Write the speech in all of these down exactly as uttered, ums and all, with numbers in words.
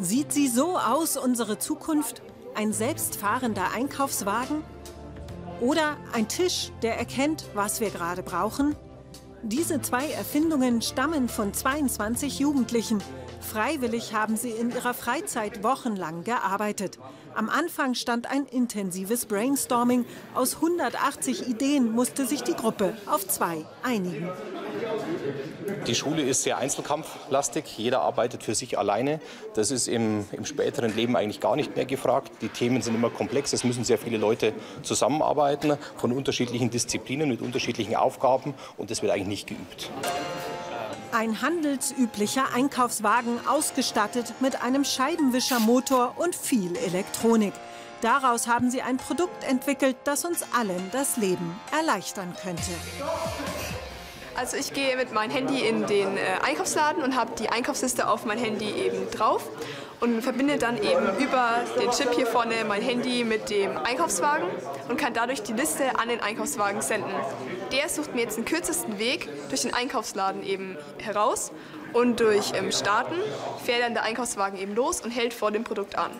Sieht sie so aus, unsere Zukunft? Ein selbstfahrender Einkaufswagen? Oder ein Tisch, der erkennt, was wir gerade brauchen? Diese zwei Erfindungen stammen von zweiundzwanzig Jugendlichen. Freiwillig haben sie in ihrer Freizeit wochenlang gearbeitet. Am Anfang stand ein intensives Brainstorming. Aus hundertachtzig Ideen musste sich die Gruppe auf zwei einigen. Die Schule ist sehr einzelkampflastig. Jeder arbeitet für sich alleine. Das ist im, im späteren Leben eigentlich gar nicht mehr gefragt. Die Themen sind immer komplex. Es müssen sehr viele Leute zusammenarbeiten, von unterschiedlichen Disziplinen, mit unterschiedlichen Aufgaben. Und das wird eigentlich nicht geübt. Ein handelsüblicher Einkaufswagen, ausgestattet mit einem Scheibenwischermotor und viel Elektronik. Daraus haben sie ein Produkt entwickelt, das uns allen das Leben erleichtern könnte. Also ich gehe mit meinem Handy in den äh, Einkaufsladen und habe die Einkaufsliste auf mein Handy eben drauf und verbinde dann eben über den Chip hier vorne mein Handy mit dem Einkaufswagen und kann dadurch die Liste an den Einkaufswagen senden. Der sucht mir jetzt den kürzesten Weg durch den Einkaufsladen eben heraus und durch ähm, Starten fährt dann der Einkaufswagen eben los und hält vor dem Produkt an.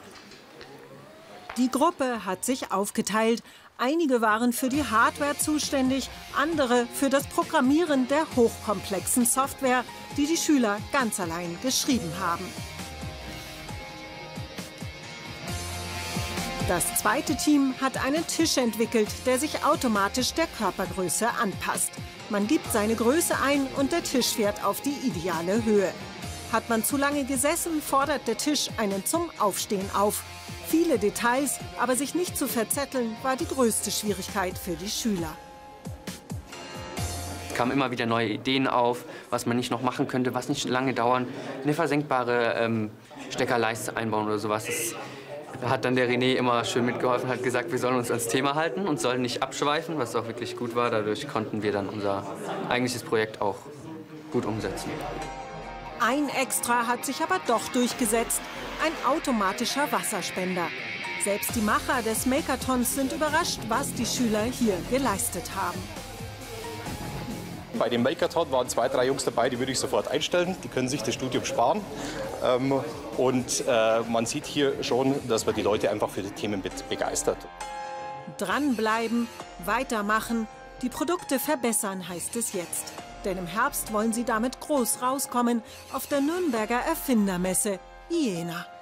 Die Gruppe hat sich aufgeteilt. Einige waren für die Hardware zuständig, andere für das Programmieren der hochkomplexen Software, die die Schüler ganz allein geschrieben haben. Das zweite Team hat einen Tisch entwickelt, der sich automatisch der Körpergröße anpasst. Man gibt seine Größe ein und der Tisch fährt auf die ideale Höhe. Hat man zu lange gesessen, fordert der Tisch einen zum Aufstehen auf. Viele Details, aber sich nicht zu verzetteln, war die größte Schwierigkeit für die Schüler. Es kamen immer wieder neue Ideen auf, was man nicht noch machen könnte, was nicht lange dauern. Eine versenkbare ähm, Steckerleiste einbauen oder sowas. Da hat dann der René immer schön mitgeholfen, hat gesagt, wir sollen uns ans Thema halten und sollen nicht abschweifen, was auch wirklich gut war. Dadurch konnten wir dann unser eigentliches Projekt auch gut umsetzen. Ein Extra hat sich aber doch durchgesetzt. Ein automatischer Wasserspender. Selbst die Macher des Makertons sind überrascht, was die Schüler hier geleistet haben. Bei dem Makerton waren zwei, drei Jungs dabei, die würde ich sofort einstellen. Die können sich das Studium sparen. Und man sieht hier schon, dass man die Leute einfach für die Themen begeistert. Dranbleiben, weitermachen, die Produkte verbessern, heißt es jetzt. Denn im Herbst wollen sie damit groß rauskommen auf der Nürnberger Erfindermesse I E N A.